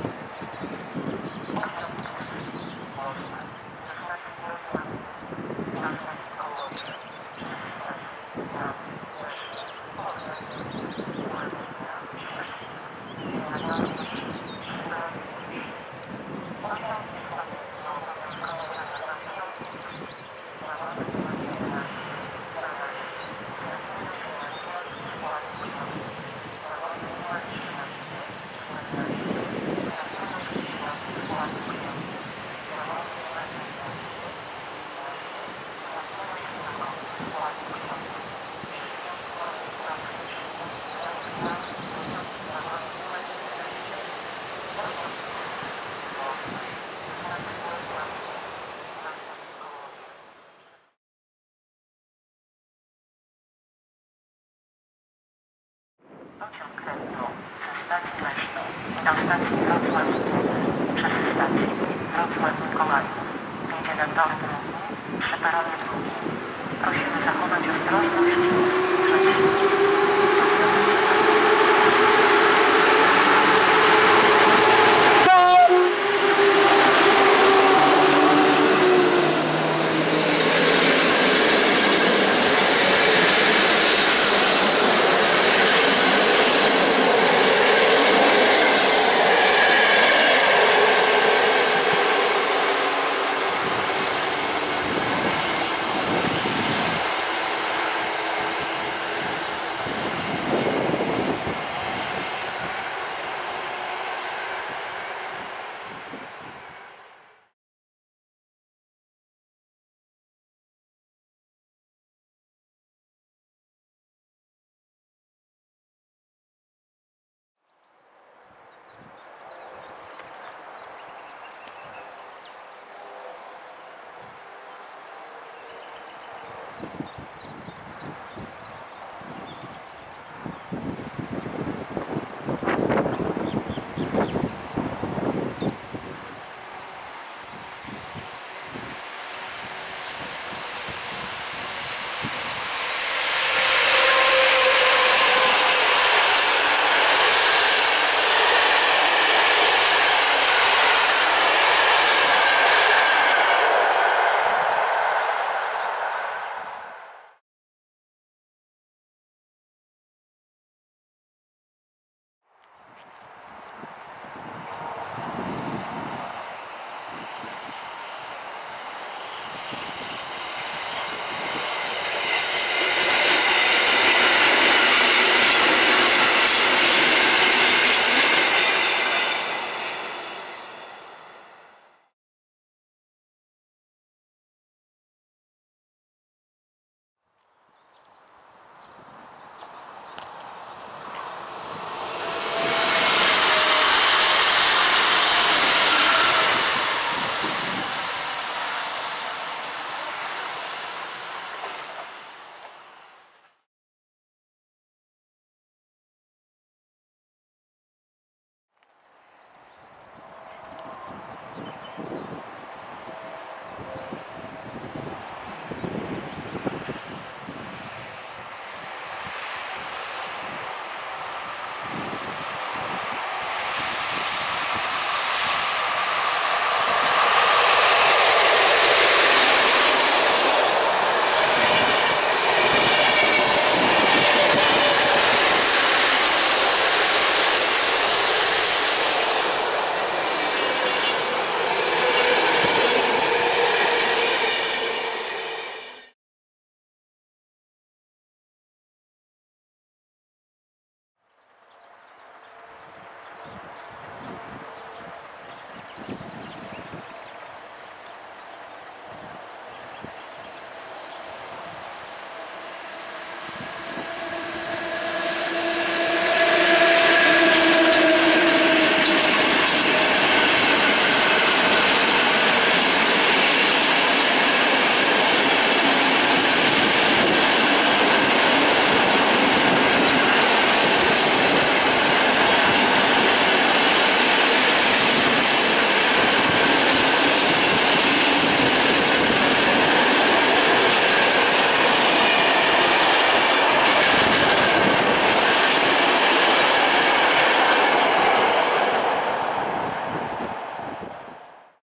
Przez stację Wrocław, przez stację Wrocław Kołaju, będzie na tortu, przy paronie drugi. Prosimy zachować ostrożność.